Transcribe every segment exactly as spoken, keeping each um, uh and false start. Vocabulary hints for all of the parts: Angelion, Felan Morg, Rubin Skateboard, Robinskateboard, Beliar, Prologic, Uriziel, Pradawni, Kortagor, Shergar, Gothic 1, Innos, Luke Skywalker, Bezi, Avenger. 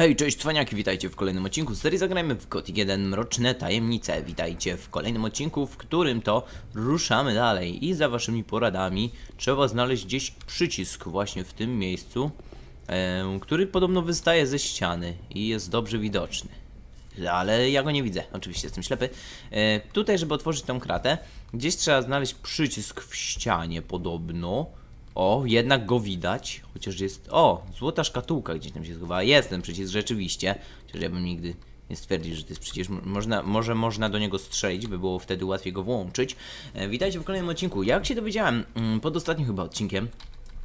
Hej, cześć cwaniaki, witajcie w kolejnym odcinku serii Zagrajmy w Gothic jeden Mroczne Tajemnice. Witajcie w kolejnym odcinku, w którym to ruszamy dalej. I za waszymi poradami trzeba znaleźć gdzieś przycisk właśnie w tym miejscu, e, który podobno wystaje ze ściany i jest dobrze widoczny. Ale ja go nie widzę, oczywiście jestem ślepy. e, Tutaj, żeby otworzyć tą kratę, gdzieś trzeba znaleźć przycisk w ścianie podobno. O, jednak go widać, chociaż jest... O, złota szkatułka gdzieś tam się schowała. Jest ten przycisk rzeczywiście, chociaż ja bym nigdy nie stwierdził, że to jest przycisk. Można, może można do niego strzelić, by było wtedy łatwiej go włączyć. e, Witajcie w kolejnym odcinku. Jak się dowiedziałem, pod ostatnim chyba odcinkiem,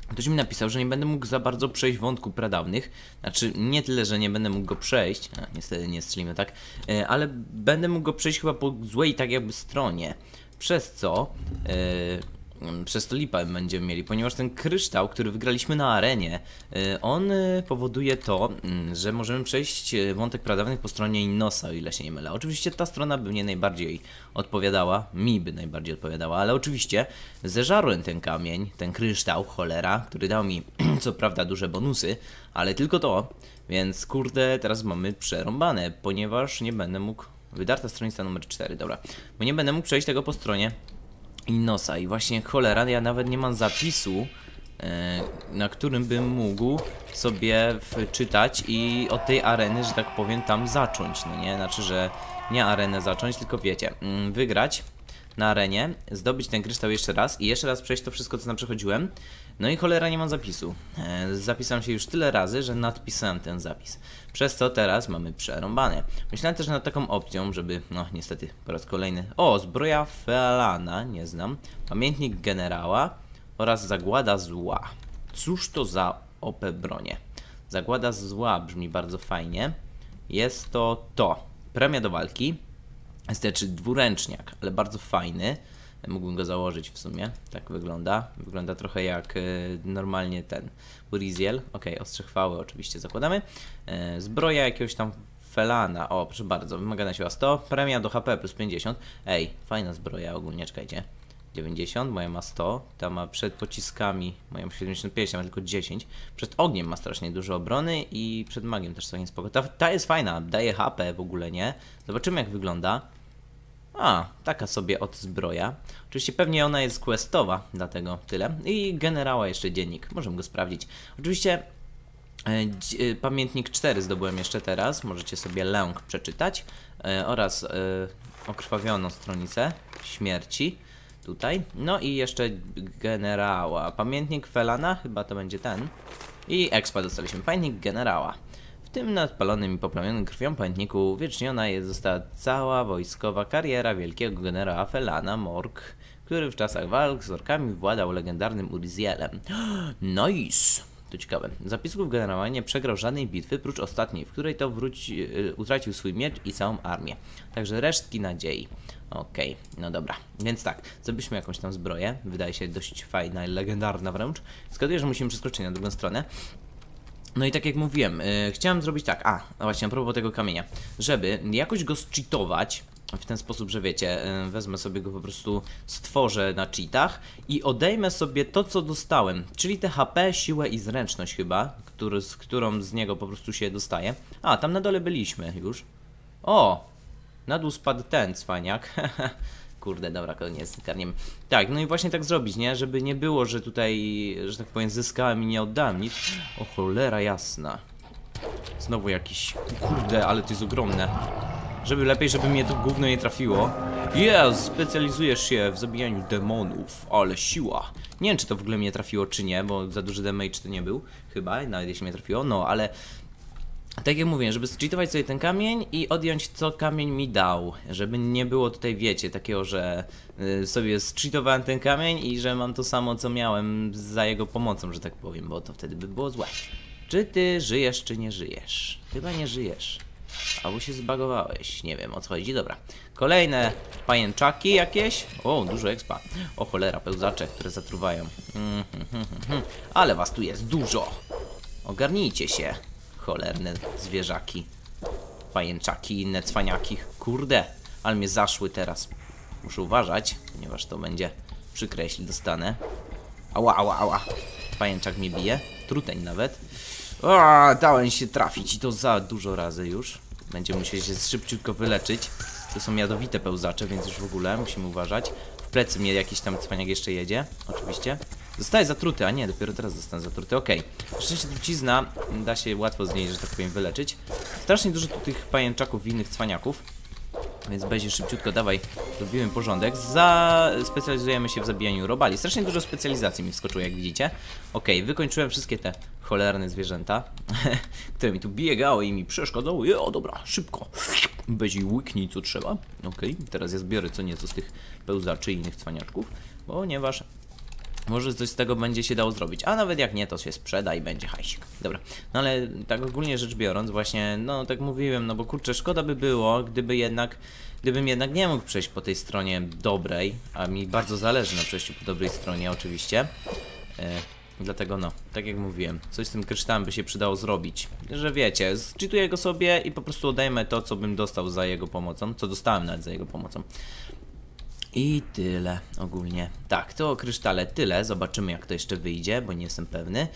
ktoś mi napisał, że nie będę mógł za bardzo przejść wątku pradawnych. Znaczy, nie tyle, że nie będę mógł go przejść, a, niestety nie strzelimy tak, e, ale będę mógł go przejść chyba po złej tak jakby stronie. Przez co... E, Przez to lipa będziemy mieli, ponieważ ten kryształ, który wygraliśmy na arenie, on powoduje to, że możemy przejść wątek pradawnych po stronie Innosa, o ile się nie mylę. Oczywiście ta strona by mnie najbardziej odpowiadała, mi by najbardziej odpowiadała, ale oczywiście zeżarłem ten kamień, ten kryształ, cholera, który dał mi co prawda duże bonusy, ale tylko to, więc kurde, teraz mamy przerąbane, ponieważ nie będę mógł... Wydarta stronica numer cztery, dobra, bo nie będę mógł przejść tego po stronie Innosa. I właśnie cholera, ja nawet nie mam zapisu, yy, na którym bym mógł sobie wczytać i od tej areny, że tak powiem, tam zacząć, no nie? Znaczy, że nie arenę zacząć, tylko wiecie, yy, wygrać na arenie, zdobyć ten kryształ jeszcze raz i jeszcze raz przejść to wszystko, co tam przechodziłem. No i cholera, nie mam zapisu. E, zapisałem się już tyle razy, że nadpisałem ten zapis. Przez co teraz mamy przerąbane. Myślałem też nad taką opcją, żeby... No, niestety, po raz kolejny... O, zbroja Fealana, nie znam. Pamiętnik generała oraz zagłada zła. Cóż to za O P bronie? Zagłada zła brzmi bardzo fajnie. Jest to to. Premia do walki. Znaczy dwuręczniak, ale bardzo fajny. Mógłbym go założyć w sumie. Tak wygląda. Wygląda trochę jak y, normalnie ten Uriziel. Okej, okay, ostrze chwały oczywiście zakładamy. Y, zbroja jakiegoś tam Felana. O, proszę bardzo. Wymagana siła sto. Premia do H P plus pięćdziesiąt. Ej, fajna zbroja ogólnie. Czekajcie. dziewięćdziesiąt. Moja ma sto. Ta ma przed pociskami. Moja ma siedemdziesiąt pięć. Ta ma tylko dziesięć. Przed ogniem ma strasznie dużo obrony i przed magiem też całkiem spoko. Ta, ta jest fajna. Daje H P w ogóle, nie? Zobaczymy jak wygląda. A, taka sobie od zbroja. Oczywiście pewnie ona jest questowa, dlatego tyle. I generała jeszcze dziennik, możemy go sprawdzić. Oczywiście e, e, pamiętnik cztery zdobyłem jeszcze teraz, możecie sobie lęk przeczytać. E, oraz e, okrwawioną stronicę śmierci, tutaj. No i jeszcze generała. Pamiętnik Felana, chyba to będzie ten. I expa dostaliśmy, pamiętnik generała. W tym nadpalonym i poplamionym krwią pamiętniku uwieczniona jest została cała wojskowa kariera wielkiego generała Felana Morg, który w czasach walk z orkami władał legendarnym Urizielem. Nice! To ciekawe. Zapisków generała nie przegrał żadnej bitwy, prócz ostatniej, w której to wróci, utracił swój miecz i całą armię. Także resztki nadziei. Okej, okay, no dobra. Więc tak, zrobiliśmy jakąś tam zbroję. Wydaje się dość fajna i legendarna wręcz. Zgaduję, że musimy przeskoczyć na drugą stronę. No i tak jak mówiłem, yy, chciałem zrobić tak, a właśnie a propos tego kamienia, żeby jakoś go zcheatować w ten sposób, że wiecie, yy, wezmę sobie go po prostu, stworzę na cheatach i odejmę sobie to, co dostałem, czyli te H P, siłę i zręczność chyba, który, z którą z niego po prostu się dostaje. A, tam na dole byliśmy już. O, na dół spadł ten cwaniak. Kurde, dobra, koniec, karniem. Tak, no i właśnie tak zrobić, nie? Żeby nie było, że tutaj, że tak powiem, zyskałem i nie oddałem nic. O cholera jasna. Znowu jakiś... Kurde, ale to jest ogromne. Żeby lepiej, żeby mnie to gówno nie trafiło. Yes, specjalizujesz się w zabijaniu demonów, ale siła. Nie wiem, czy to w ogóle mnie trafiło, czy nie, bo za duży damage to nie był. Chyba, nawet jeśli mnie trafiło, no, ale... Tak jak mówię, żeby zcheatować sobie ten kamień i odjąć co kamień mi dał. Żeby nie było tutaj, wiecie, takiego, że y, sobie zcheatowałem ten kamień i że mam to samo co miałem za jego pomocą, że tak powiem, bo to wtedy by było złe. Czy ty żyjesz, czy nie żyjesz? Chyba nie żyjesz. Albo się zbagowałeś, nie wiem o co chodzi, dobra. Kolejne pajęczaki jakieś. O, dużo expa. O cholera, pełzacze, które zatruwają. Mm, hmm, hmm, hmm. Ale was tu jest dużo. Ogarnijcie się. Cholerne zwierzaki, pajęczaki i inne cwaniaki. Kurde, ale mnie zaszły teraz. Muszę uważać, ponieważ to będzie przykre, jeśli dostanę. Ała, ała, ała. Pajęczak mnie bije. Truteń nawet. O, dałem się trafić i to za dużo razy już. Będziemy musieli się szybciutko wyleczyć. To są jadowite pełzacze, więc już w ogóle musimy uważać. W plecy mnie jakiś tam cwaniak jeszcze jedzie, oczywiście. Zostaje zatruty, a nie, dopiero teraz zostałem zatruty, okej. Okay. Szczęście trucizna, da się łatwo z niej, że tak powiem, wyleczyć. Strasznie dużo tu tych pajęczaków i innych cwaniaków. Więc Bezi, szybciutko, dawaj, robimy porządek. Za... Specjalizujemy się w zabijaniu robali. Strasznie dużo specjalizacji mi wskoczyło, jak widzicie. Okej, okay, wykończyłem wszystkie te cholerne zwierzęta, które mi tu biegały i mi przeszkadzały. Jo, dobra, szybko. Bezi, łyknij co trzeba. Okej, okay, teraz ja zbiorę co nieco z tych pełzaczy i innych cwaniaczków, ponieważ... może coś z tego będzie się dało zrobić, a nawet jak nie, to się sprzeda i będzie hajsik. Dobra, no ale tak ogólnie rzecz biorąc właśnie, no tak mówiłem, no bo kurczę, szkoda by było, gdyby jednak, gdybym jednak nie mógł przejść po tej stronie dobrej, a mi bardzo zależy na przejściu po dobrej stronie oczywiście. Yy, dlatego no, tak jak mówiłem, coś z tym kryształem by się przydało zrobić, że wiecie, zczytuję go sobie i po prostu odejmę to, co bym dostał za jego pomocą, co dostałem nawet za jego pomocą. I tyle ogólnie. Tak, to o krysztale tyle. Zobaczymy, jak to jeszcze wyjdzie, bo nie jestem pewny.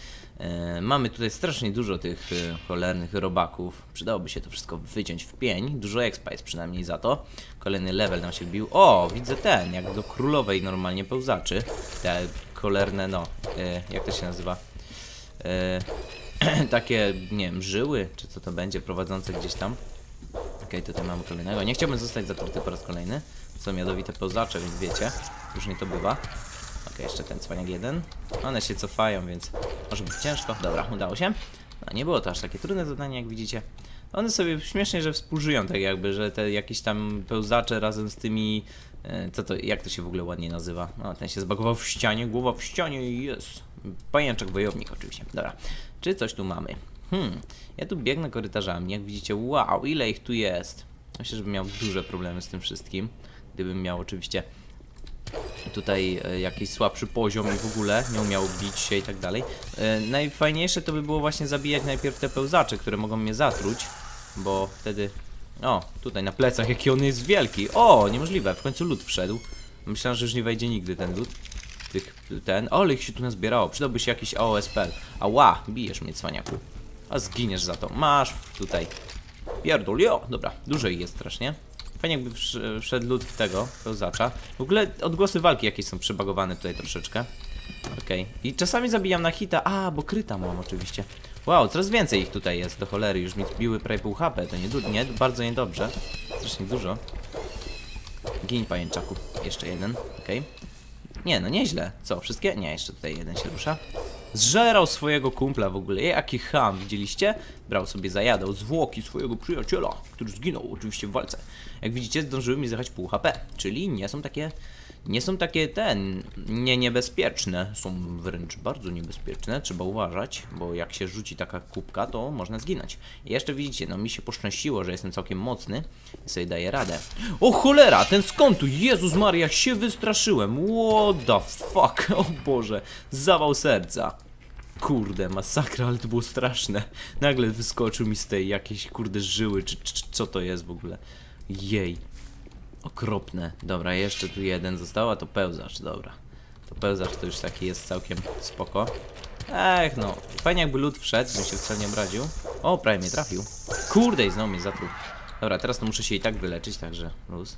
Yy, mamy tutaj strasznie dużo tych yy, cholernych robaków. Przydałoby się to wszystko wyciąć w pień. Dużo expa jest przynajmniej za to. Kolejny level nam się wbił. O, widzę ten, jak do królowej normalnie pełzaczy. Te cholerne, no, yy, jak to się nazywa? Yy, takie, nie wiem, żyły, czy co to będzie, prowadzące gdzieś tam. Okej, okay, tutaj mamy kolejnego. Nie chciałbym zostać zatruty po raz kolejny. Są jadowite pełzacze, więc wiecie, już nie to bywa. Okej, okay, jeszcze ten cwaniak jeden. One się cofają, więc może być ciężko. Dobra, udało się. No nie było to aż takie trudne zadanie, jak widzicie. One sobie śmiesznie, że współżyją tak jakby, że te jakieś tam pełzacze razem z tymi... Co to, jak to się w ogóle ładnie nazywa? No, ten się zbagował w ścianie, głowa w ścianie i jest. Pajęczek wojownik oczywiście. Dobra, czy coś tu mamy? Hmm, ja tu biegnę korytarzami, jak widzicie, wow, ile ich tu jest. Myślę, że bym miał duże problemy z tym wszystkim. Gdybym miał oczywiście tutaj e, jakiś słabszy poziom i w ogóle nie umiał bić się i tak dalej. E, najfajniejsze to by było właśnie zabijać najpierw te pełzacze, które mogą mnie zatruć, bo wtedy... O, tutaj na plecach, jaki on jest wielki. O, niemożliwe, w końcu lód wszedł. Myślałem, że już nie wejdzie nigdy ten lód. Tych, ten... O, ich się tu nazbierało. Przydałby się jakiś A O S P L. Ała, bijesz mnie, cwaniaku. A zginiesz za to. Masz tutaj. Pierdol, jo. Dobra, dużo ich jest strasznie. Fajnie jakby wszedł lód w tego pełzacza. W ogóle odgłosy walki jakieś są przebagowane tutaj troszeczkę. Okej. Okay. I czasami zabijam na hita. A, bo kryta mam oczywiście. Wow, coraz więcej ich tutaj jest, do cholery. Już mi zbiły prawie pół H P. To nie, nie bardzo niedobrze. Strasznie dużo. Gin, pajęczaku. Jeszcze jeden. Okej. Okay. Nie, no nieźle. Co, wszystkie? Nie, jeszcze tutaj jeden się rusza. Zżerał swojego kumpla w ogóle, jaki ham, widzieliście? Brał sobie, zajadał zwłoki swojego przyjaciela, który zginął oczywiście w walce. Jak widzicie, zdążyły mi zjechać pół H P, czyli nie są takie, nie są takie ten, nie niebezpieczne, są wręcz bardzo niebezpieczne, trzeba uważać, bo jak się rzuci taka kubka, to można zginąć. I jeszcze widzicie, no mi się poszczęściło, że jestem całkiem mocny i sobie daję radę. O cholera, ten skąd tu, Jezus Maria, się wystraszyłem, what the fuck, o Boże, zawał serca. Kurde, masakra, ale to było straszne. Nagle wyskoczył mi z tej jakiejś kurde żyły, czy, czy, czy co to jest w ogóle. Jej. Okropne. Dobra, jeszcze tu jeden został, a to pełzacz, dobra. To pełzacz to już taki jest całkiem spoko. Ech no, fajnie jakby lód wszedł, bym się wcale nie obraził. O, prawie mnie trafił. Kurde, i znowu mnie zatruł. Dobra, teraz to muszę się i tak wyleczyć, także luz.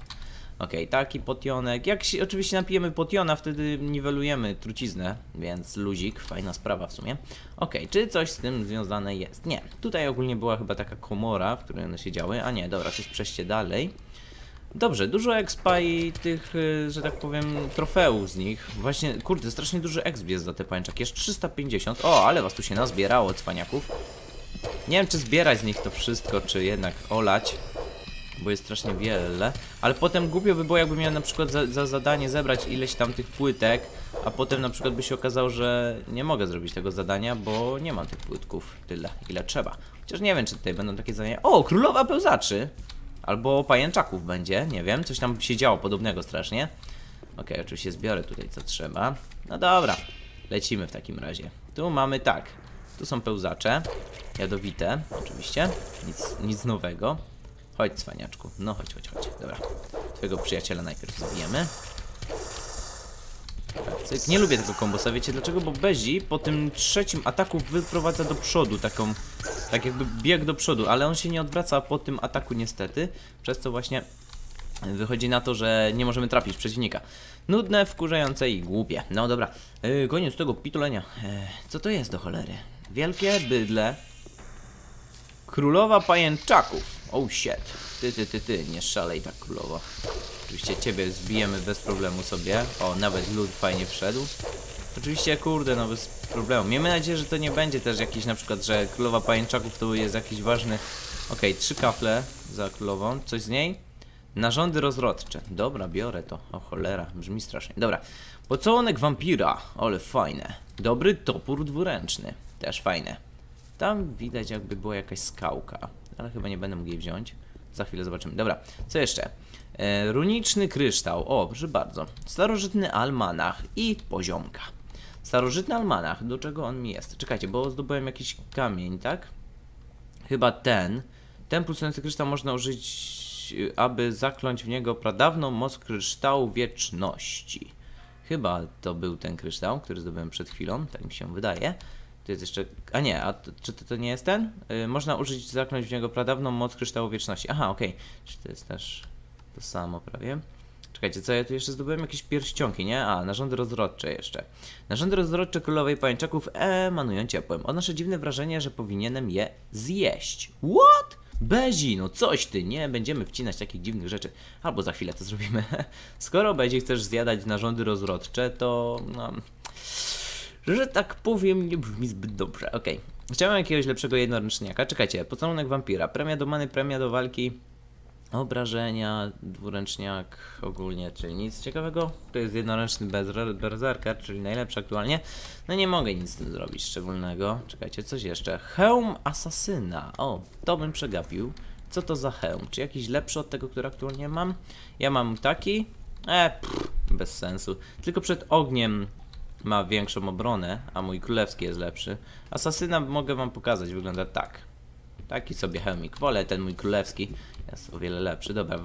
Okej, okay, taki potionek. Jak się oczywiście napijemy potiona, wtedy niwelujemy truciznę, więc luzik, fajna sprawa w sumie. Okej, okay, czy coś z tym związane jest? Nie, tutaj ogólnie była chyba taka komora, w której one się działy, a nie, dobra, to jest przejście dalej. Dobrze, dużo expa i tych, że tak powiem, trofeów z nich. Właśnie, kurde, strasznie duży exp jest za te pańczaki, jest trzysta pięćdziesiąt. O, ale was tu się nazbierało, cwaniaków. Nie wiem, czy zbierać z nich to wszystko, czy jednak olać. Bo jest strasznie wiele, ale potem głupio by było, jakby miał na przykład za, za zadanie zebrać ileś tam tych płytek, a potem na przykład by się okazało, że nie mogę zrobić tego zadania, bo nie mam tych płytków tyle, ile trzeba. Chociaż nie wiem, czy tutaj będą takie zadania. O, królowa pełzaczy! Albo pajęczaków będzie, nie wiem, coś tam się działo podobnego strasznie. Okej, okay, oczywiście zbiorę tutaj co trzeba. No dobra, lecimy w takim razie. Tu mamy tak, tu są pełzacze, jadowite, oczywiście, nic, nic nowego. Chodź, cwaniaczku. No chodź, chodź, chodź. Dobra. Twojego przyjaciela najpierw zabijemy. Tak, Cyk. Nie lubię tego kombosa, wiecie dlaczego? Bo Bezi po tym trzecim ataku wyprowadza do przodu taką, tak jakby bieg do przodu, ale on się nie odwraca po tym ataku niestety, przez co właśnie wychodzi na to, że nie możemy trafić przeciwnika. Nudne, wkurzające i głupie. No dobra, yy, koniec tego pitolenia. Yy, co to jest do cholery? Wielkie bydle. Królowa pajęczaków. Oh shit. Ty, ty, ty, ty, nie szalej tak królowo. Oczywiście ciebie zbijemy bez problemu sobie. O, nawet lód fajnie wszedł. Oczywiście, kurde, no bez problemu. Miejmy nadzieję, że to nie będzie też jakiś, na przykład, że królowa pajęczaków to jest jakiś ważny... Okej, okay, trzy kafle za królową. Coś z niej? Narządy rozrodcze. Dobra, biorę to. O cholera, brzmi strasznie. Dobra. Pocałunek wampira. Ale fajne. Dobry topór dwuręczny. Też fajne. Tam widać jakby była jakaś skałka. Ale chyba nie będę mógł jej wziąć. Za chwilę zobaczymy. Dobra. Co jeszcze? E, runiczny kryształ. O, proszę bardzo. Starożytny almanach i poziomka. Starożytny almanach. Do czego on mi jest? Czekajcie, bo zdobyłem jakiś kamień, tak? Chyba ten. Ten pulsujący kryształ można użyć... aby zakląć w niego pradawną moc kryształu wieczności. Chyba to był ten kryształ, który zdobyłem przed chwilą, tak mi się wydaje. To jest jeszcze... A nie, a to, czy to, to nie jest ten? Yy, można użyć, zakląć w niego pradawną moc kryształu wieczności. Aha, okej. Okay. Czy to jest też to samo prawie? Czekajcie, co ja tu jeszcze zdobyłem? Jakieś pierścionki, nie? A, narządy rozrodcze jeszcze. Narządy rozrodcze królowej pajęczaków emanują ciepłem. Odnoszę dziwne wrażenie, że powinienem je zjeść. What? Bezi, no coś ty, nie będziemy wcinać takich dziwnych rzeczy. Albo za chwilę to zrobimy. Skoro Bezi chcesz zjadać narządy rozrodcze, to... No, że tak powiem, nie brzmi zbyt dobrze. Okej. Okay. Chciałem jakiegoś lepszego jednoręczniaka. Czekajcie, pocałunek wampira. Premia do many, premia do walki. Obrażenia, dwuręczniak ogólnie, czyli nic ciekawego. To jest jednoręczny berserker, czyli najlepszy aktualnie. No nie mogę nic z tym zrobić szczególnego. Czekajcie, coś jeszcze. Hełm asasyna. O, to bym przegapił. Co to za hełm? Czy jakiś lepszy od tego, który aktualnie mam? Ja mam taki. E, pff, bez sensu. Tylko przed ogniem ma większą obronę, a mój królewski jest lepszy. Asasyna mogę wam pokazać, wygląda tak. Taki sobie hełmik. Wolę ten mój królewski. Jest o wiele lepszy. Dobra,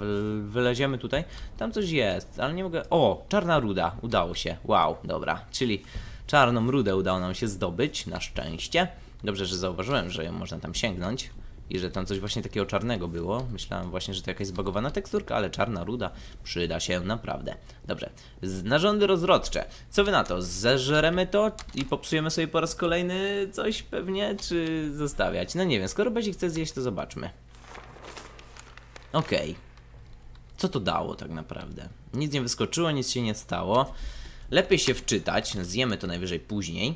wyleziemy tutaj. Tam coś jest, ale nie mogę... O! Czarna ruda. Udało się. Wow, dobra. Czyli czarną rudę udało nam się zdobyć, na szczęście. Dobrze, że zauważyłem, że ją można tam sięgnąć. I że tam coś właśnie takiego czarnego było. Myślałem właśnie, że to jakaś zbagowana teksturka, ale czarna ruda przyda się naprawdę. Dobrze. Narządy rozrodcze. Co wy na to? Zeżremy to i popsujemy sobie po raz kolejny coś pewnie, czy zostawiać? No nie wiem, skoro Bezi chce zjeść, to zobaczmy. Okej. Okay. Co to dało tak naprawdę? Nic nie wyskoczyło, nic się nie stało. Lepiej się wczytać. Zjemy to najwyżej później.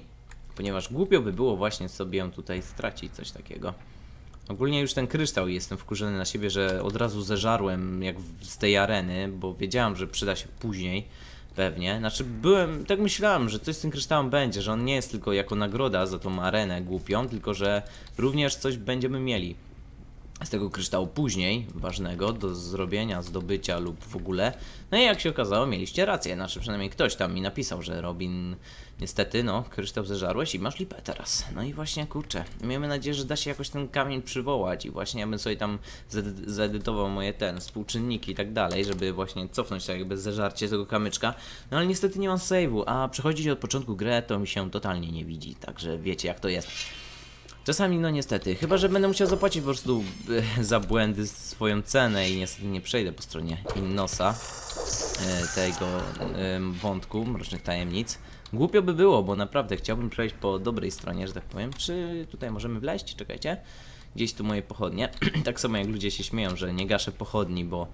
Ponieważ głupio by było właśnie sobie ją tutaj stracić, coś takiego. Ogólnie już ten kryształ jestem wkurzony na siebie, że od razu zeżarłem jak z tej areny, bo wiedziałem, że przyda się później, pewnie. Znaczy byłem, tak myślałem, że coś z tym kryształem będzie, że on nie jest tylko jako nagroda za tą arenę głupią, tylko że również coś będziemy mieli z tego kryształu później, ważnego do zrobienia, zdobycia lub w ogóle. No i jak się okazało, mieliście rację, znaczy przynajmniej ktoś tam mi napisał, że Robin, niestety, no, kryształ zeżarłeś i masz lipę teraz. No i właśnie, kurczę, miejmy nadzieję, że da się jakoś ten kamień przywołać i właśnie ja bym sobie tam zedytował moje ten, współczynniki i tak dalej, żeby właśnie cofnąć tak jakby zeżarcie tego kamyczka. No ale niestety nie mam save'u, a przechodzić od początku grę to mi się totalnie nie widzi, także wiecie jak to jest. Czasami, no niestety, chyba że będę musiał zapłacić po prostu e, za błędy swoją cenę i niestety nie przejdę po stronie Innosa e, tego e, wątku Mrocznych Tajemnic. Głupio by było, bo naprawdę chciałbym przejść po dobrej stronie, że tak powiem. Czy tutaj możemy wleźć? Czekajcie. Gdzieś tu moje pochodnie. Tak samo jak ludzie się śmieją, że nie gaszę pochodni, bo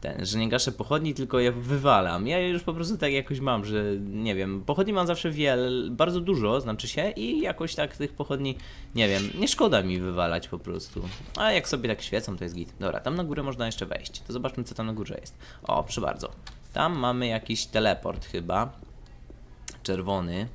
ten, że nie gaszę pochodni, tylko je wywalam. Ja już po prostu tak jakoś mam, że nie wiem, pochodni mam zawsze wiele, bardzo dużo, znaczy się, i jakoś tak tych pochodni, nie wiem, nie szkoda mi wywalać po prostu. A jak sobie tak świecą, to jest git. Dobra, tam na górę można jeszcze wejść. To zobaczmy, co tam na górze jest. O, proszę bardzo. Tam mamy jakiś teleport chyba. Czerwony.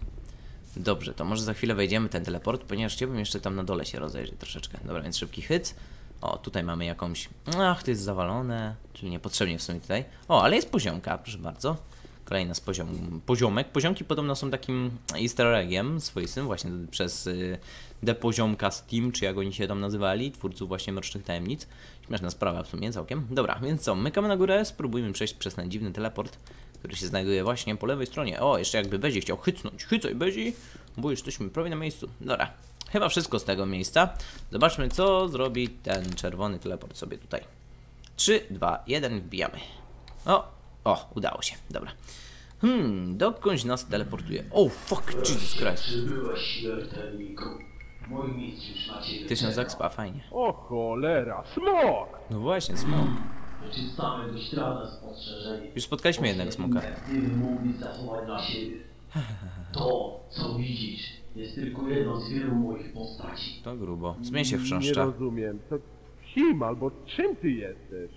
Dobrze, to może za chwilę wejdziemy ten teleport, ponieważ chciałbym jeszcze tam na dole się rozejrzeć troszeczkę. Dobra, więc szybki hyc. O, tutaj mamy jakąś... Ach, to jest zawalone, czyli niepotrzebnie w sumie tutaj. O, ale jest poziomka, proszę bardzo. Kolejna z poziom... poziomek. Poziomki podobno są takim easter eggiem swoistym właśnie przez y, depoziomka Steam, czy jak oni się tam nazywali, twórców właśnie Mrocznych Tajemnic. Śmieszna sprawa w sumie całkiem. Dobra, więc co, mykamy na górę, spróbujmy przejść przez ten dziwny teleport, który się znajduje właśnie po lewej stronie. O, jeszcze jakby Bezi chciał chycnąć. Chycaj, Bezi, bo jesteśmy prawie na miejscu. Dobra, chyba wszystko z tego miejsca. Zobaczmy, co zrobi ten czerwony teleport sobie tutaj. trzy, dwa, jeden, wbijamy. O, o, udało się, dobra. Hmm, dokądś nas teleportuje. Oh, fuck, Jesus Christ. Tysiąc zakspa, fajnie. O cholera, smok! No właśnie, smok. Już spotkaliśmy jednego smoka. To, co widzisz, jest tylko jedno z wielu moich postaci. To grubo. Zmień się w chrząszcza. Nie rozumiem. To kim albo czym ty jesteś?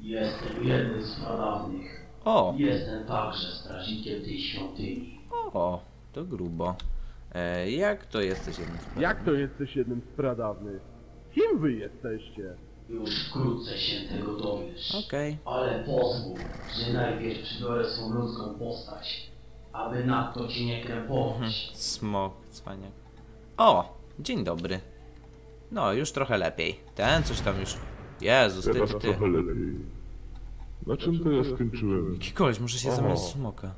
Jestem jednym z pradawnych. O. Jestem także strażnikiem tej świątyni. O, to grubo. E, jak to jesteś jednym z pradawnych? Jak to jesteś jednym z pradawnych? Kim wy jesteście? Już wkrótce się tego dowiesz. Okej. Okay. Ale pozwól, że najpierw przybiorę swą ludzką postać, aby nadto cię nie krępować. Smok, cwaniak. O, dzień dobry. No, już trochę lepiej. Ten coś tam już... Jezus, ty, ty, ty. Na czym to ja skończyłem? Jaki koleś, może się zamiast smoka.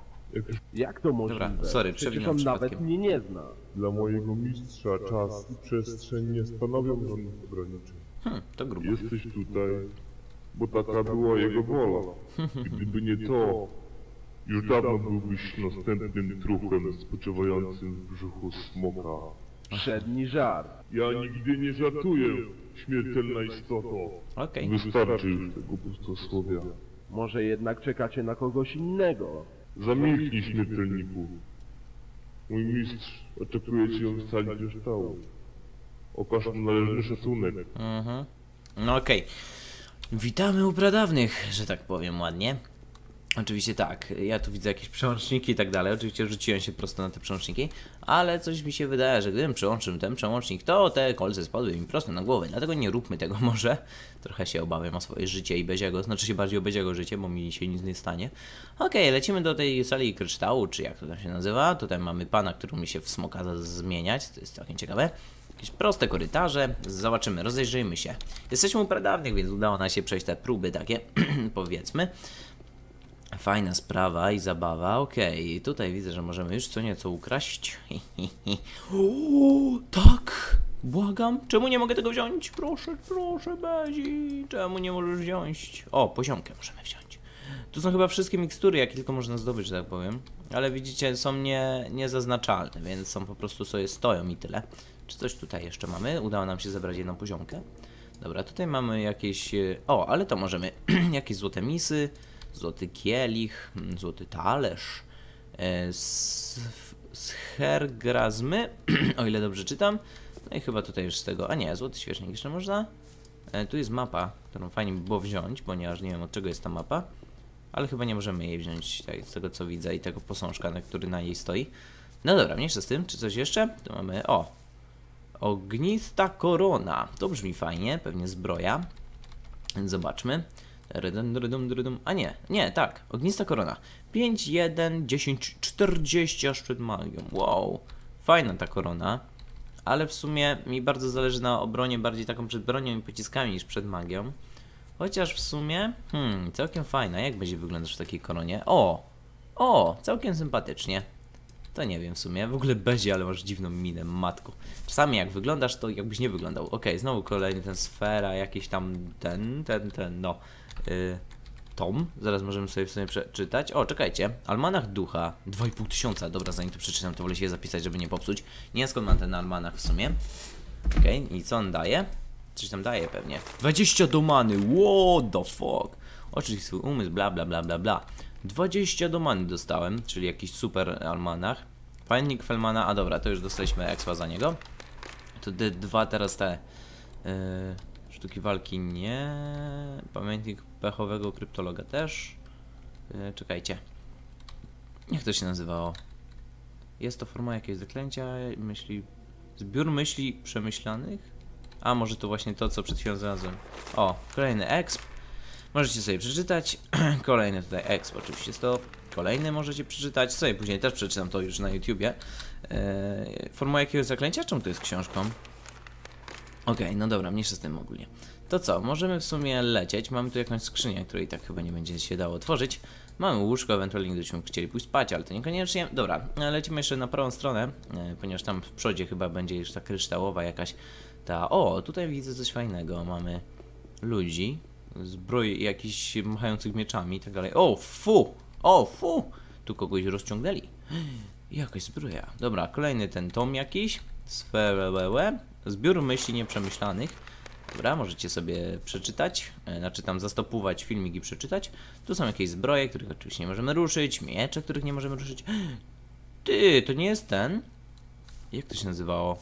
Jak to może? Dobra, sorry, przewinąłem przypadkiem. Nawet mnie nie zna. Dla mojego mistrza czas i przestrzeń nie stanowią żadnych ograniczeń. Hmm, to grubo. Jesteś tutaj, bo taka była jego wola. Gdyby nie to, już dawno byłbyś następnym truchem spoczywającym w brzuchu smoka. Przedni żart. Ja nigdy nie żartuję, śmiertelna istoto. Okay. Wystarczy już tego pustosłowia. Może jednak czekacie na kogoś innego. Zamilknij, śmiertelniku. Mój mistrz oczekuje cię w sali kryształu. Okaż mu należny szacunek. Mhm. No okej. Okay. Witamy u pradawnych, że tak powiem ładnie. Oczywiście tak, ja tu widzę jakieś przełączniki i tak dalej, oczywiście rzuciłem się prosto na te przełączniki, ale coś mi się wydaje, że gdybym przełączył ten przełącznik, to te kolce spadły mi prosto na głowę, dlatego nie róbmy tego może. Trochę się obawiam o swoje życie i Beziego, znaczy się bardziej o Beziego życie, bo mi się nic nie stanie. Okej, okay, lecimy do tej sali kryształu, czy jak to tam się nazywa, tutaj mamy pana, który mi się w smoka da zmieniać, to jest całkiem ciekawe. Jakieś proste korytarze, zobaczymy, rozejrzyjmy się. Jesteśmy u pradawnych, więc udało nam się przejść te próby takie, powiedzmy. Fajna sprawa i zabawa, okej, okay. Tutaj widzę, że możemy już co nieco ukraść. Uuu, tak, błagam, czemu nie mogę tego wziąć? Proszę, proszę, Bezi, czemu nie możesz wziąć? O, poziomkę możemy wziąć. Tu są chyba wszystkie mikstury, jakie tylko można zdobyć, że tak powiem. Ale widzicie, są nie, niezaznaczalne, więc są po prostu sobie stoją i tyle. Czy coś tutaj jeszcze mamy? Udało nam się zebrać jedną poziomkę. Dobra, tutaj mamy jakieś... O, ale to możemy jakieś złote misy. Złoty kielich, złoty talerz, schergrazmy, o ile dobrze czytam. No i chyba tutaj już z tego, a nie, złoty świecznik jeszcze można. Tu jest mapa, którą fajnie by było wziąć, ponieważ nie wiem od czego jest ta mapa. Ale chyba nie możemy jej wziąć tak, z tego co widzę i tego posążka, na który na niej stoi. No dobra, mniejsza z tym, czy coś jeszcze? Tu mamy, o, ognista korona, to brzmi fajnie, pewnie zbroja, więc zobaczmy. A nie, nie, tak, ognista korona. pięć, jeden, dziesięć, czterdzieści aż przed magią. Wow, fajna ta korona. Ale w sumie mi bardzo zależy na obronie, bardziej taką przed bronią i pociskami niż przed magią. Chociaż w sumie, hmm, całkiem fajna. Jak będzie wyglądać w takiej koronie? O, o, całkiem sympatycznie. To nie wiem w sumie, w ogóle Bezi, ale masz dziwną minę, matku. Czasami jak wyglądasz, to jakbyś nie wyglądał. Okej, okay, znowu kolejny ten sfera, jakiś tam ten, ten, ten, no. Yy, tom, zaraz możemy sobie w sumie przeczytać. O, czekajcie, almanach ducha, dwa i pół tysiąca, dobra, zanim to przeczytam, to wolę się je zapisać, żeby nie popsuć. Nie wiem skąd mam ten almanach w sumie. Okej, okay, i co on daje? Coś tam daje pewnie. dwadzieścia do many, what the fuck. Oczywiście swój umysł, bla, bla, bla, bla, bla. dwadzieścia do many dostałem, czyli jakiś super almanach. Fajnik Felmana, a dobra, to już dostaliśmy ekspa za niego. To D dwa teraz te yy, sztuki walki nie. Pamiętnik pechowego kryptologa też. Yy, czekajcie. Jak to się nazywało? Jest to forma jakiegoś zaklęcia, myśli. Zbiór myśli przemyślanych? A może to właśnie to, co przed chwilą znalazłem. O, kolejny exp. Możecie sobie przeczytać, kolejny tutaj exp oczywiście jest to, kolejny możecie przeczytać, sobie później też przeczytam to już na YouTubie. Eee, formuła jakiegoś zaklęcia? Czemu to jest książką? Okej, okay, no dobra, mniejsza z tym ogólnie. To co, możemy w sumie lecieć. Mamy tu jakąś skrzynię, której tak chyba nie będzie się dało otworzyć. Mamy łóżko, ewentualnie gdybyśmy chcieli pójść spać, ale to niekoniecznie. Dobra, lecimy jeszcze na prawą stronę, ponieważ tam w przodzie chyba będzie już ta kryształowa jakaś ta... O, tutaj widzę coś fajnego. Mamy ludzi, zbroi jakichś machających mieczami i tak dalej. O, fu! O, fu! Tu kogoś rozciągnęli. Jakaś zbroja. Dobra, kolejny ten tom jakiś. Sferewewe. Zbiór myśli nieprzemyślanych. Dobra, możecie sobie przeczytać, znaczy tam zastopować filmik i przeczytać. Tu są jakieś zbroje, których oczywiście nie możemy ruszyć, miecze, których nie możemy ruszyć. Ty, to nie jest ten? Jak to się nazywało?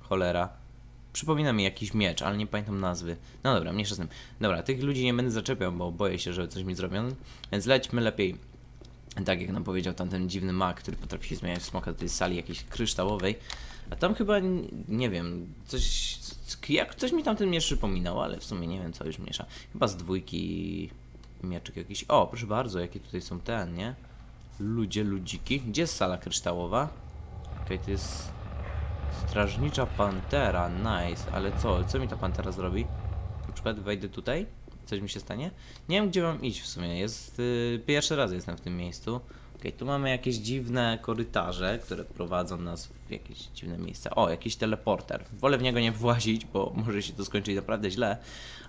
Cholera. Przypomina mi jakiś miecz, ale nie pamiętam nazwy. No dobra, mniejsza z tym. Dobra, tych ludzi nie będę zaczepiał, bo boję się, że coś mi zrobią. Więc lećmy lepiej. Tak jak nam powiedział tamten dziwny mag, który potrafi się zmieniać w smoka do tej sali jakiejś kryształowej. A tam chyba, nie wiem, coś... Jak coś mi tamten miecz przypominał, ale w sumie nie wiem, co już miesza. Chyba z dwójki mieczyk jakiś. O, proszę bardzo, jakie tutaj są ten, nie? Ludzie, ludziki. Gdzie jest sala kryształowa? Okej, okay, to jest... Strażnicza pantera, nice. Ale co? Co mi ta pantera zrobi? Na przykład wejdę tutaj? Coś mi się stanie? Nie wiem, gdzie mam iść w sumie. Jest... Yy, pierwszy raz jestem w tym miejscu. Okej, okay, tu mamy jakieś dziwne korytarze, które prowadzą nas w jakieś dziwne miejsca. O, jakiś teleporter. Wolę w niego nie włazić, bo może się to skończyć naprawdę źle.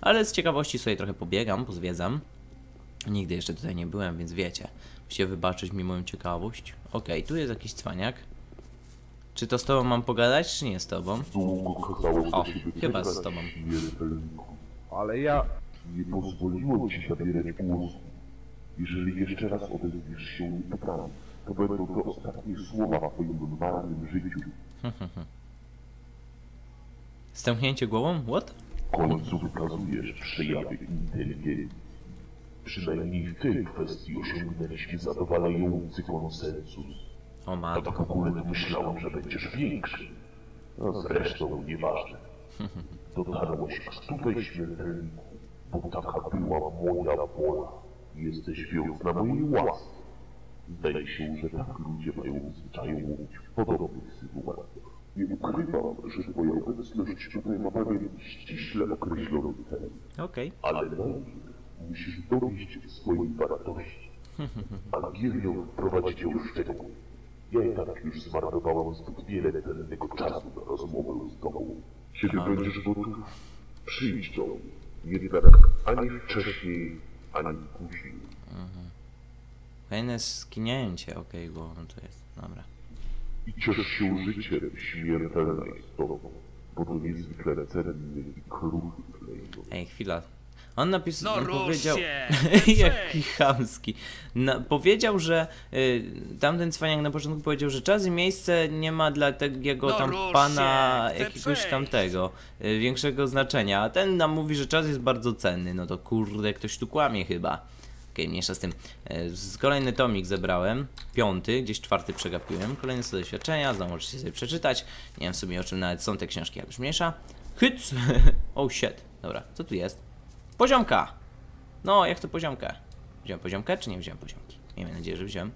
Ale z ciekawości sobie trochę pobiegam, pozwiedzam. Nigdy jeszcze tutaj nie byłem, więc wiecie. Musicie wybaczyć mi moją ciekawość. Okej, okay, tu jest jakiś cwaniak. Czy to z tobą mam pogadać, czy nie z tobą? O, chyba z tobą. Ale ja... Nie pozwoliłem ci zabierać głosu. Jeżeli jeszcze raz odezwiesz się i pytam, to będą to ostatnie słowa w twoim marnym życiu. Stęchnięcie głową? What? W końcu wykazujesz przejawy inteligencji. Przynajmniej w tej kwestii osiągnęliśmy zadowalający konsensus. O matko. A tak w ogóle myślałem, że będziesz większy. No zresztą nieważne. Dotarłeś aż tutaj, śmiertelniku, bo taka była moja wola. Jesteś wiózł na mojej łasce. Zdaje się, że tak ludzie mają zwyczaję mówić w podobnych sytuacjach. Nie ukrywam, że twoja obecność tutaj ma pewien ściśle określony cel. Okej. Okay. Ale najpierw musisz dowieść swojej wartości. Angelion prowadzi cię już szczegóły. Ja i tak już zmarnowałam zbyt wiele cennego czasu na rozmowę z tobą. Kiedy będziesz gotów, przyjdź do mnie. Jednak ani wcześniej, ani później. Fajne skinięcie, okej, okay, głową to jest, dobra. I ciesz się życiem śmiertelne z tobą, bo to niezwykle cenny i krótki. Ej, chwila. On napisał, no powiedział, jaki chamski. Na, powiedział, że y, tamten cwaniak na początku powiedział, że czas i miejsce nie ma dla tego no tam pana jakiegoś tamtego y, większego znaczenia. A ten nam mówi, że czas jest bardzo cenny. No to kurde, ktoś tu kłamie chyba. Okej, okay, mniejsza z tym. Y, kolejny tomik zebrałem. Piąty, gdzieś czwarty przegapiłem. Kolejne są doświadczenia, znowu możecie sobie przeczytać. Nie wiem w sumie o czym nawet są te książki, ale już mniejsza. Hyc! Oh shit. Dobra, co tu jest? Poziomka! No, jak to poziomkę? Wziąłem poziomkę, czy nie wziąłem poziomki? Miejmy nadzieję, że wziąłem.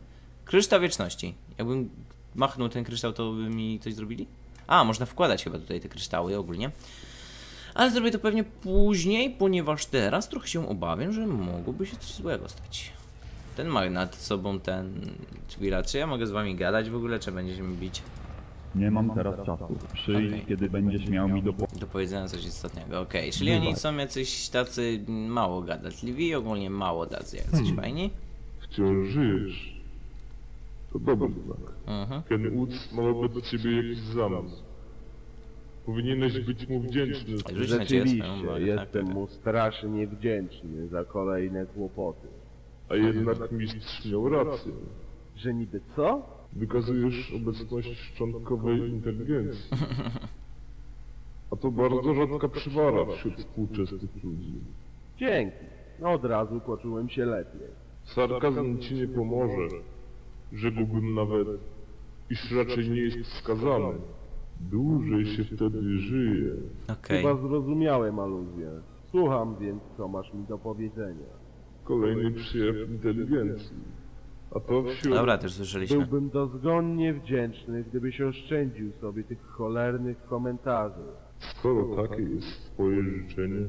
Kryształ wieczności. Jakbym machnął ten kryształ, to by mi coś zrobili? A, można wkładać chyba tutaj te kryształy ogólnie. Ale zrobię to pewnie później, ponieważ teraz trochę się obawiam, że mogłoby się coś złego stać. Ten ma nad sobą ten... Chwila, czy ja mogę z wami gadać w ogóle, czy będziecie mi bić? Nie mam teraz czasu. Przyjdź, okay. Kiedy będziesz miał mi do do powiedzenia coś istotnego. Okej, okay. Czyli oni są jacyś tacy mało gadatliwi, ogólnie mało tacy jacyś hmm. fajni. Wciąż żyjesz. To dobry znak. Ten Uc ma do ciebie jakiś zamysł. Powinieneś być mu wdzięczny. Rzeczywiście, jestem mu strasznie wdzięczny za kolejne kłopoty. A jednak mistrz miał rację. Że niby co? Wykazujesz obecność szczątkowej inteligencji. A to bardzo rzadka przywara wśród współczesnych ludzi. Dzięki. No od razu poczułem się lepiej. Sarkazm ci nie pomoże. Rzekłbym nawet, iż raczej nie jest wskazany. Dłużej się wtedy żyje. Okay. Chyba zrozumiałem aluzję. Słucham więc, co masz mi do powiedzenia. Kolejny przyjaw inteligencji. A to dobra, też słyszeliśmy. Byłbym dozgonnie wdzięczny, gdybyś oszczędził sobie tych cholernych komentarzy. Skoro takie jest twoje życzenie,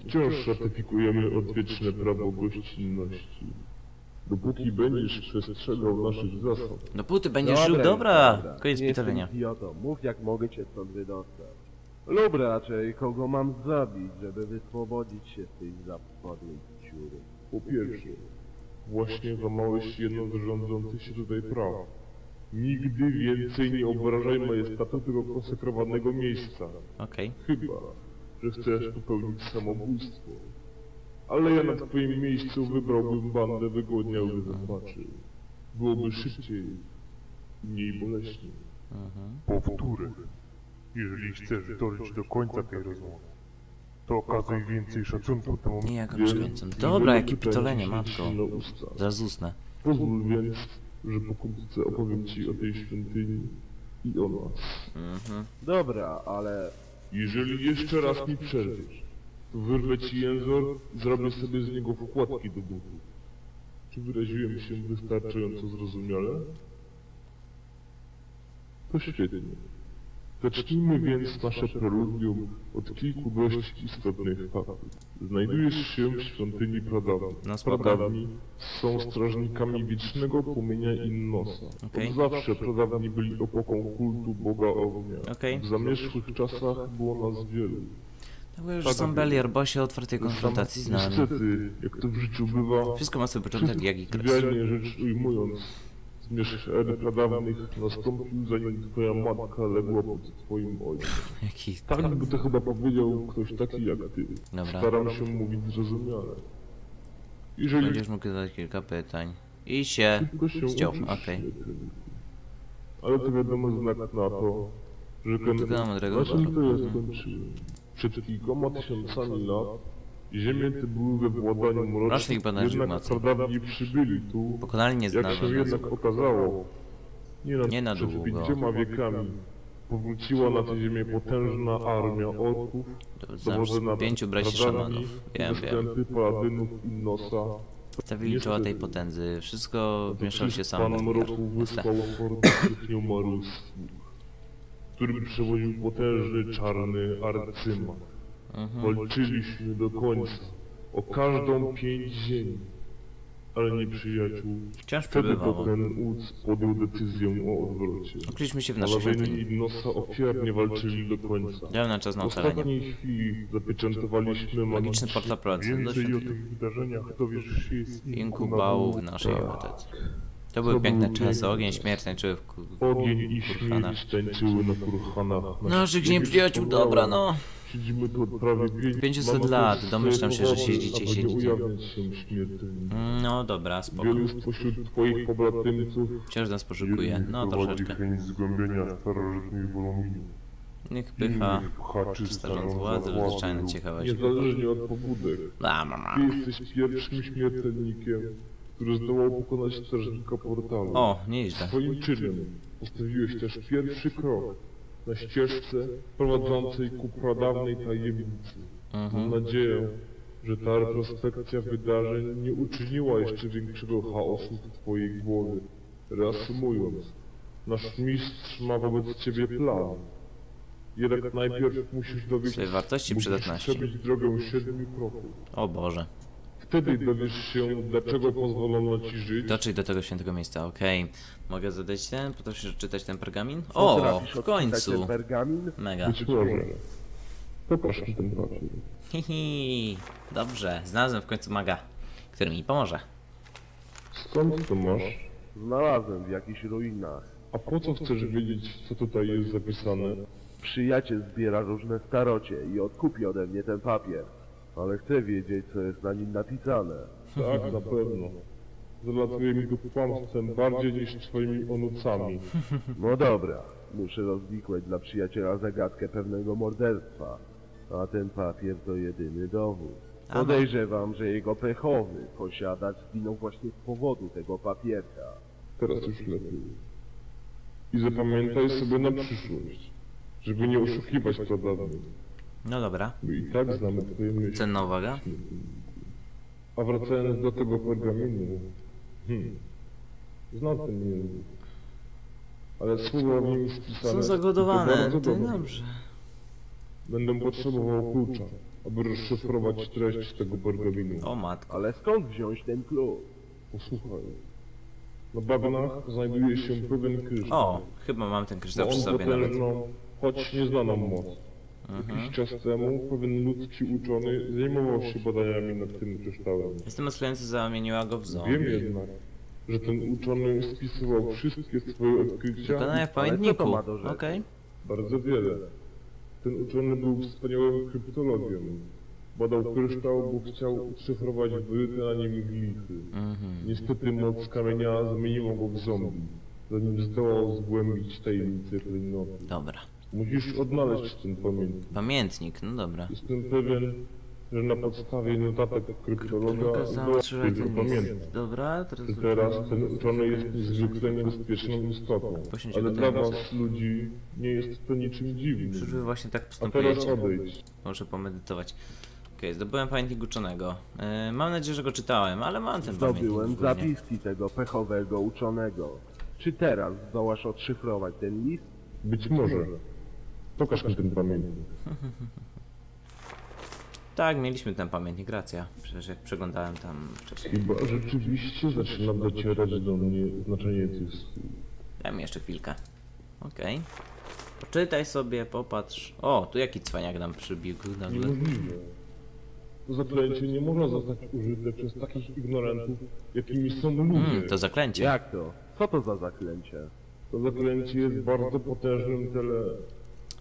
wciąż ratyfikujemy odwieczne prawo gościnności. Dopóki będziesz przestrzegał naszych zasad. Dopóty będziesz dobra, żył, dobra! dobra. Koniec pytania. Mów jak mogę cię stąd wydostać. Lub raczej kogo mam zabić, żeby wyswobodzić się z tej zapadłej dziury. Po pierwsze, właśnie złamałeś jedno z rządzących się tutaj praw. Nigdy więcej nie obrażaj majestatu tego konsekrowanego miejsca. Okej. Okay. Chyba, że chcesz popełnić samobójstwo. Ale ja na twoim miejscu wybrałbym bandę wygodniałych zapaczy. Byłoby szybciej i mniej boleśnie. Powtórę. Jeżeli chcesz dojść do końca tej rozmowy, to okazuj więcej szacunku temu... Nie, jak on skręcam. Dobra, jakie pitolenie, matko. Zaraz usnę. Pozwól więc, że pokrótce opowiem ci o tej świątyni i o nas. Mhm. Dobra, ale... Jeżeli jeszcze raz mi przerwiesz, wyrwę ci jęzor i zrobię sobie z niego wkładki do butów. Czy wyraziłem się wystarczająco zrozumiale? To świetnie. Zacznijmy więc nasze preludium od kilku dość istotnych faktów. Znajdujesz się w świątyni Pradawni. Pradawni są strażnikami wiecznego płomienia Innosa. Okay. Od zawsze Pradawni byli opoką kultu Boga Ognia. Okay. W zamierzchłych czasach było nas wielu. No już sam Beliar, bo się otwartej konfrontacji z nami. Niestety, jak to w życiu bywa... Wszystko ma swój początek, jak i kres. Rzecz ujmując, zmierzch ery pradawnych nastąpił, zanim twoja matka legła pod twoim ojcem. Jaki tak by to chyba powiedział ktoś taki jak ty. Dobra. Staram się mówić zrozumiale. Jeżeli... Będziesz mógł zadać kilka pytań. I się... Zdział, okej. Ale to wiadomo znak na to, że... Na czym to ja skończyłem? Przed kilkoma tysiącami lat ziemie te były we władaniu mrocznych, jednak pradawni przybyli tu, pokonali jak się jednak okazało, nie na, nie na przed długo. pięcioma wiekami powróciła na tę ziemię potężna armia orków, dowodzona pięciu braci szamanów, wiem, wiem. paladynów Innosa. Ta wyliczyła tej potędzy, wszystko mieszało się samo. Pan mroku wysłał hordy nieumarłych, którym przewoził potężny czarny arcyman. Mhm. Walczyliśmy do końca o każdą pięć ziemi, ale nie przyjaciół. Wciąż przebywało. Wtedy ten Udz podjął decyzję o odwrocie. Ukryliśmy się w naszej świątyni. Innosa ofiarnie walczyli do końca. Działna czas na ocalenie. W ostatniej chwili zapieczętowaliśmy magiczny portal prowadzący do świątyni. Inkubał w naszej obotecy. To były piękne czasy, ogień śmierci czuły w kurhanach. No, że gdzie przyjaciół, dobra no. Siedzimy tu od prawie pięciuset lat, domyślam się, że siedzicie, siedzicie. No dobra, spoko. Wciąż nas poszukuje, no troszeczkę. Niech pycha, starząc władzę, zwyczajna ciekawa się. Niezależnie od pobudek, ty jesteś pierwszym śmiertelnikiem, który zdołał pokonać strażnika portalu. O, nieźle. Swoim czynem postawiłeś też pierwszy krok na ścieżce prowadzącej ku pradawnej tajemnicy. Mhm. Mam nadzieję, że ta retrospekcja wydarzeń nie uczyniła jeszcze większego chaosu w twojej głowie. Reasumując, nasz mistrz ma wobec ciebie plan. Jednak najpierw musisz dowiedzieć przebić drogę siedmiu kroków. O Boże. Wtedy dowiesz się, dlaczego pozwolono ci żyć. Doczyj do tego świętego miejsca, okej. Okay. Mogę zadać ten? Potrafisz czytać ten pergamin? O, w końcu! Mega. Poproszę ten pergamin. Hihi, dobrze. Znalazłem w końcu maga, który mi pomoże. Skąd to masz? Znalazłem w jakichś ruinach. A po co chcesz wiedzieć, co tutaj jest zapisane? Przyjaciel zbiera różne starocie i odkupi ode mnie ten papier. Ale chcę wiedzieć, co jest na nim napisane. Tak, na pewno. Zalatuje mi go kłamstwem bardziej niż twoimi onucami. No dobra, muszę rozwikłać dla przyjaciela zagadkę pewnego morderstwa. A ten papier to jedyny dowód. Podejrzewam, że jego pechowy posiadacz zginął właśnie z powodu tego papierka. Teraz już lepiej. I zapamiętaj sobie na przyszłość, żeby nie oszukiwać pradawnych. No dobra. I tak znamy twoje myśli. Cenna uwaga. A wracając do tego pergaminu... Hmm. Znam ten język. Ale słowa w nim spisane... Są zagodowane, to dobrze. Będę potrzebował klucza, aby rozszyfrować treść tego pergaminu. O matko. Ale skąd wziąć ten klucz? Posłuchaj. Na bagnach znajduje się pewien kryształ. O, chyba mam ten kryształ przy sobie nawet. Choć nieznaną moc. Mhm. Jakiś czas temu pewien ludzki uczony zajmował się badaniami nad tym kryształem. Jestem odklejający zamieniła go w zombie. Wiem jednak, że ten uczony spisywał wszystkie swoje odkrycia... Dokonania w pamiętniku, okej. Okay. Bardzo wiele. Ten uczony był wspaniałym kryptologiem. Badał kryształ, bo chciał szyfrować wyryte na nim glify. Mhm. Niestety moc kamienia zamieniła go w zombie, zanim zdołał zgłębić tajemnice klejnotu. Dobra. Musisz odnaleźć ten pamiętnik. Pamiętnik, no dobra. Jestem pewien, że na podstawie notatek kryptologa zobaczyłem ten pamiętnik. Dobra, teraz... Teraz ten uczony jest niezwykle niebezpieczną istotą, ale dla was, ludzi, nie jest to niczym dziwnym. Czyżby właśnie tak postępujecie? Może pomedytować. Okej, okay, zdobyłem pamiętnik uczonego. Yy, mam nadzieję, że go czytałem, ale mam ten zdobyłem pamiętnik. Zdobyłem zapiski tego pechowego uczonego. Czy teraz zdołasz odszyfrować ten list? Być może. Pokaż mi ten pamiętnik. Tak, mieliśmy ten pamiętnik, racja. Przecież jak przeglądałem tam wcześniej. Chyba rzeczywiście zaczyna docierać do mnie znaczenie tych słów. Daj mi jeszcze chwilkę. Okej. Okay. Poczytaj sobie, popatrz. O, tu jaki cwaniak nam przybiegł nagle. To zaklęcie nie można zostać użyte przez takich ignorantów, jakimi są ludzie. Hmm, to zaklęcie. Jak to? Co to za zaklęcie? To zaklęcie jest bardzo potężnym tele...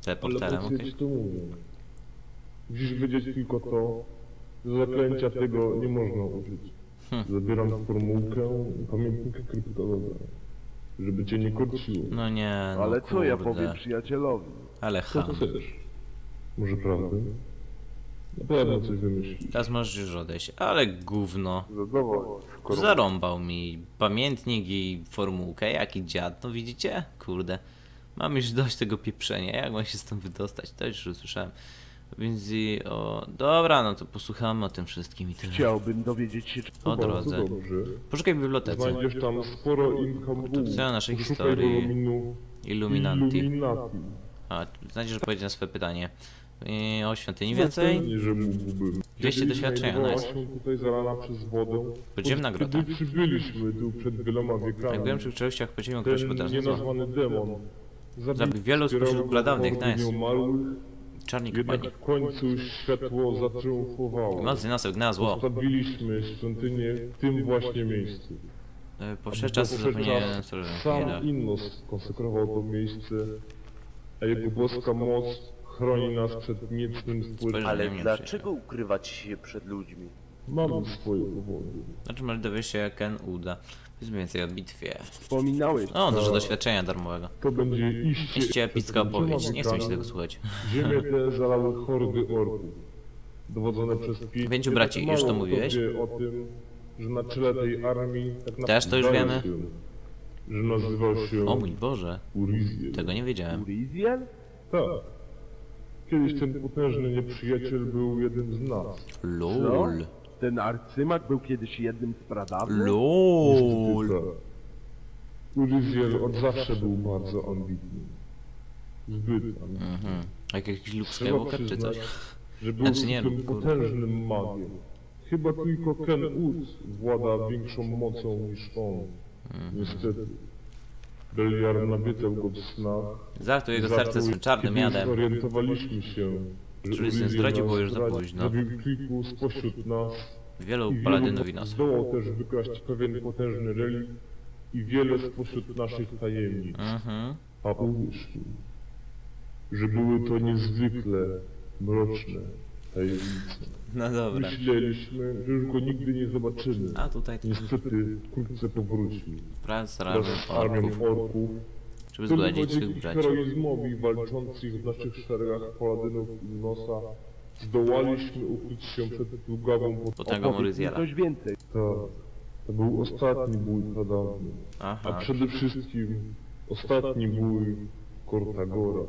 teleporterem, okej. Okay. To mówię. Musisz wiedzieć tylko to, że zaklęcia tego nie można użyć. Hmm. Zabieram formułkę pamiętnika kryptologa, żeby cię nie korciło. No nie, no ale kurde. Co ja powiem przyjacielowi? Ale co chcesz? Może prawdę? Na pewno coś wymyślisz. Teraz możesz już odejść, ale gówno. Zarąbał mi pamiętnik i formułkę, jaki dziad, no widzicie? Kurde. Mam już dość tego pieprzenia, jak mam się stąd wydostać? To już usłyszałem. Więc i o... Dobra, no to posłuchamy o tym wszystkim i tyle. Chciałbym dowiedzieć się... O drodze. Poszukaj w bibliotece. Znajdziesz tam sporo informacji o naszej historii. Illuminati. A, znajdziesz odpowiedź na swoje pytanie. I o świątyni więcej. dwieście doświadczeń, ona jest. Podziemna grota. Jak byłem przy czeluściach podziemią, ktoś potężny demon. Zabił wielu spośród pradawnych, nice. Czarnik pani. W końcu światło zatriumfowało. Nocy nas ognęła zło. Postawiliśmy świątynię w tym właśnie miejscu. Powszedł czas zapomniałem, co sam Innos konsekrował to miejsce, a jego boska moc chroni nas przed niecnym wpływem. Ale dlaczego ukrywać się przed ludźmi? Mam swoje powody. Znaczy, może dowie się, Ken uda. Powiedzmy więcej o bitwie. Wspominałeś. O, dużo doświadczenia darmowego. To będzie iście, iście epicka opowieść. Nie chcę mi się tego słuchać. Ziemię te zalały hordy orków, dowodzone przez pięciu Pięciu braci, już to mówiłeś? O tym, że na czele tej armii... Tak też to już wiemy? Że nazywał się... O mój Boże. Uriziel. Tego nie wiedziałem. Uriziel? Tak. Kiedyś ten potężny nieprzyjaciel był jednym z nas. Lol. Co? Ten arcymak był kiedyś jednym z pradawnych? Lol. Uriziel od zawsze był bardzo ambitny. Zbyt ambitny. Mhm. Jak jakiś Luke Skywalker czy coś? Że był znaczy, nie, tym potężnym magiem. Chyba tylko Ken Uz włada większą mocą niż on. Mhm. Niestety. Beliar nabytał go w snach. Zartuł jego serce swym czarnym jadem. Zorientowaliśmy się, że Uriziel zdradził, bo już za późno. Zabił kilku spośród nas. Wielu paladynów Inos. Zdołał też wykraść pewien potężny relikt i wiele spośród naszych tajemnic. Mhm. A uwierz mi, że były to niezwykle mroczne tajemnice. No dobra. Myśleliśmy, że już go nigdy nie zobaczymy. A tutaj ten... Niestety wkrótce powrócił. Wraz z armią orków, żeby zgodzić tych braci. Heroizmowi walczących w naszych szeregach paladynów Innosa zdołaliśmy ukryć się przed długawą potęgą Uriziela. To, to był ostatni bój Pradawni. A przede wszystkim ostatni bój Kortagora.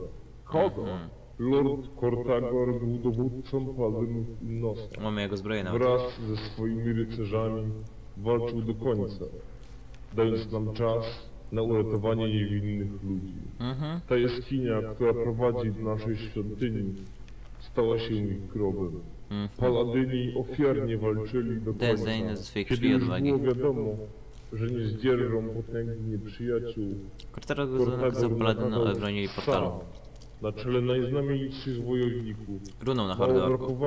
Kogo? Hmm. Lord Kortagor był dowódcą paladynów Innosa. Mamy jego zbroję nawet. Wraz ze swoimi rycerzami walczył do końca, dając nam czas na uratowanie niewinnych ludzi. Mhm. Ta jaskinia, która prowadzi do naszej świątyni, stała się ich grobem. Mm. Paladyni ofiarnie walczyli do końca, kiedy już było wiadomo, że nie zdzierżą potęgi nieprzyjaciół. Kortagor obronili portalu. Na czele najznamienitszych wojowników. Runął na hordę orków.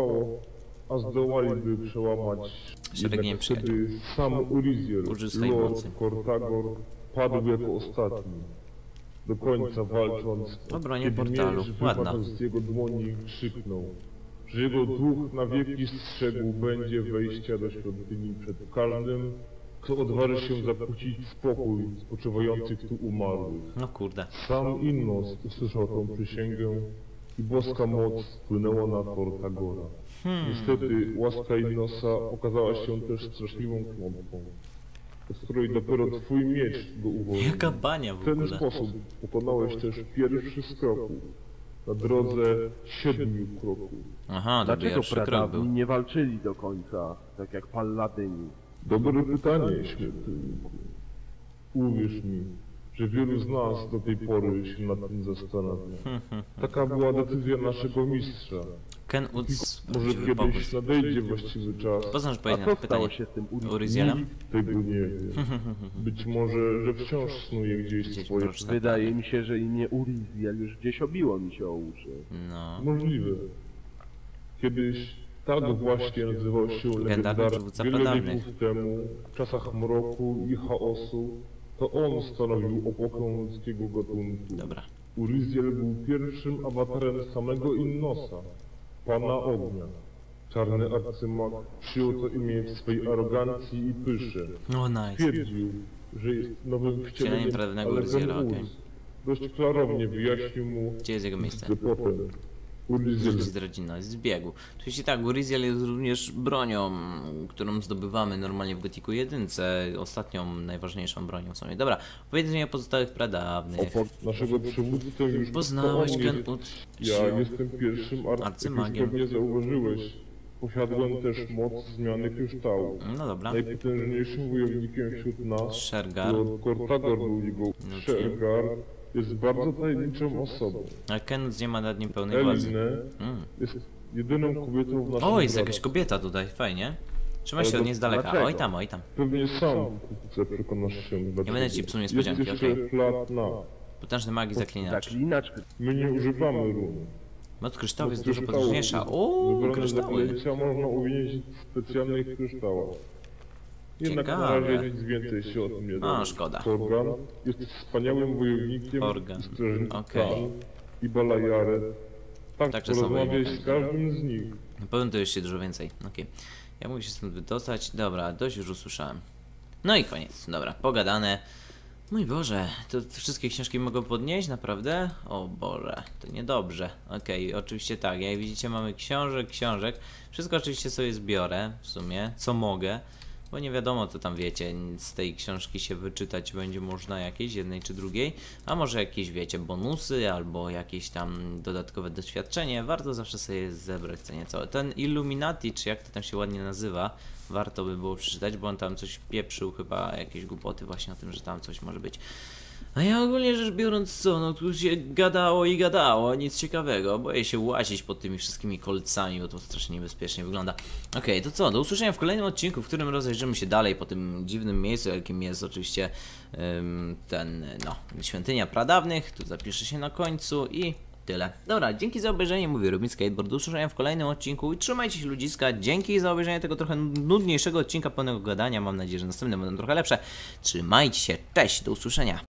A zdołaliby przełamać jednak wtedy sam Uriziel, lord Kortagor, padł jako ostatni. Do końca walcząc, kiedy miecz wypadł z jego dłoni, krzyknął, że jego duch na wieki strzegł będzie wejścia do świątyni przed każdym, kto odważy się zakłócić spokój spoczywających tu umarłych. No kurde. Sam Innos usłyszał tą przysięgę i boska moc wpłynęła na Kortagora. Hmm. Niestety łaska Innosa okazała się też straszliwą klątwą, z której dopiero twój miecz go uwolnił. Jaka bania w ogóle. W ten sposób pokonałeś też pierwszy z kroków na drodze siedmiu kroków. Aha, to dlaczego Pradawni nie walczyli do końca, tak jak Paladyni? Dobre pytanie, świętniku. Uwierz mi, że wielu z nas do tej pory się nad tym zastanawia. Taka była decyzja naszego mistrza. Ken Uds... Może kiedyś nadejdzie właściwy czas. Poznam, że powiedziałem pytanie się z tym Urizielem. Tego nie wiem. Być może, że wciąż snuje gdzieś swoje... Wydaje mi się, że imię Uriziel już gdzieś obiło mi się o uszy. No. Możliwe. Kiedyś tak właśnie nazywał się legendarny. Wiele wieków temu, w czasach mroku i chaosu, to on stanowił opokę ludzkiego gatunku. Dobra. Uriziel był pierwszym awatarem samego Innosa, Pana Ognia. Czarny arcymak przyjął to imię w swej arogancji i pysze. No nice. Twierdził, że jest nowym wcieleniem prawnego Uriziela, okej. Dość klarownie wyjaśnił mu, gdzie jest jego miejsce. Uriziel z rodziną, zbiegł. Oczywiście tak, Uriziel jest również bronią, którą zdobywamy normalnie w Gothiku jeden, ostatnią, najważniejszą bronią w sumie. Dobra, powiedz mi o pozostałych pradawnych. Naszego przywódcę już poznałeś, Ken Ud... Ja jestem pierwszym arcymagiem. Nie zauważyłeś. Posiadłem też moc zmiany kryształu. No dobra. Najpotężniejszym wojownikiem wśród nas, Shergar. Kortagor był jego Shergar. Jest bardzo tajemniczą osobą. A Kenz nie ma nad nim pełnej władzy. Mm. Jest jedyną kobietą w naszym... O, jest jakaś kobieta tutaj, fajnie. Trzymaj się od niej z daleka. Oj tam, oj tam. Pewnie sam przekonasz się. Nie będę ci psuł niespodzianki, okej. Potężny magii zaklinacz. My nie używamy runy. Moc kryształów jest dużo potężniejsza. Ooo, kryształy. Można uwięzić w specjalnych kryształach. Jednak na razie nic więcej się o tym nie da. A, szkoda. Korgan jest wspaniałym wojownikiem Organ. I okay. I Beliarem. Tak, tak porozmawiaj z każdym z nich. Powiem to jeszcze dużo więcej. Okay. Ja mogę się stąd wydostać. Dobra, dość już usłyszałem. No i koniec. Dobra, pogadane. Mój Boże, to wszystkie książki mogą podnieść? Naprawdę? O Boże, to niedobrze. Okej, okay, oczywiście tak. Jak widzicie, mamy książek, książek. Wszystko oczywiście sobie zbiorę w sumie, co mogę. Bo nie wiadomo co tam wiecie, z tej książki się wyczytać będzie można jakiejś, jednej czy drugiej, a może jakieś wiecie, bonusy albo jakieś tam dodatkowe doświadczenie, warto zawsze sobie zebrać co nieco. Ten Illuminati, czy jak to tam się ładnie nazywa, warto by było przeczytać, bo on tam coś pieprzył chyba, jakieś głupoty właśnie o tym, że tam coś może być. A ja ogólnie rzecz biorąc co, no tu się gadało i gadało, nic ciekawego, boję się łazić pod tymi wszystkimi kolcami, bo to strasznie niebezpiecznie wygląda. Okej, okay, to co, do usłyszenia w kolejnym odcinku, w którym rozejrzymy się dalej po tym dziwnym miejscu, jakim jest oczywiście um, ten, no, świątynia pradawnych, tu zapiszę się na końcu i tyle. Dobra, dzięki za obejrzenie, mówię Rubin Skateboard, do usłyszenia w kolejnym odcinku i trzymajcie się ludziska, dzięki za obejrzenie tego trochę nudniejszego odcinka pełnego gadania, mam nadzieję, że następne będą trochę lepsze, trzymajcie się, cześć, do usłyszenia.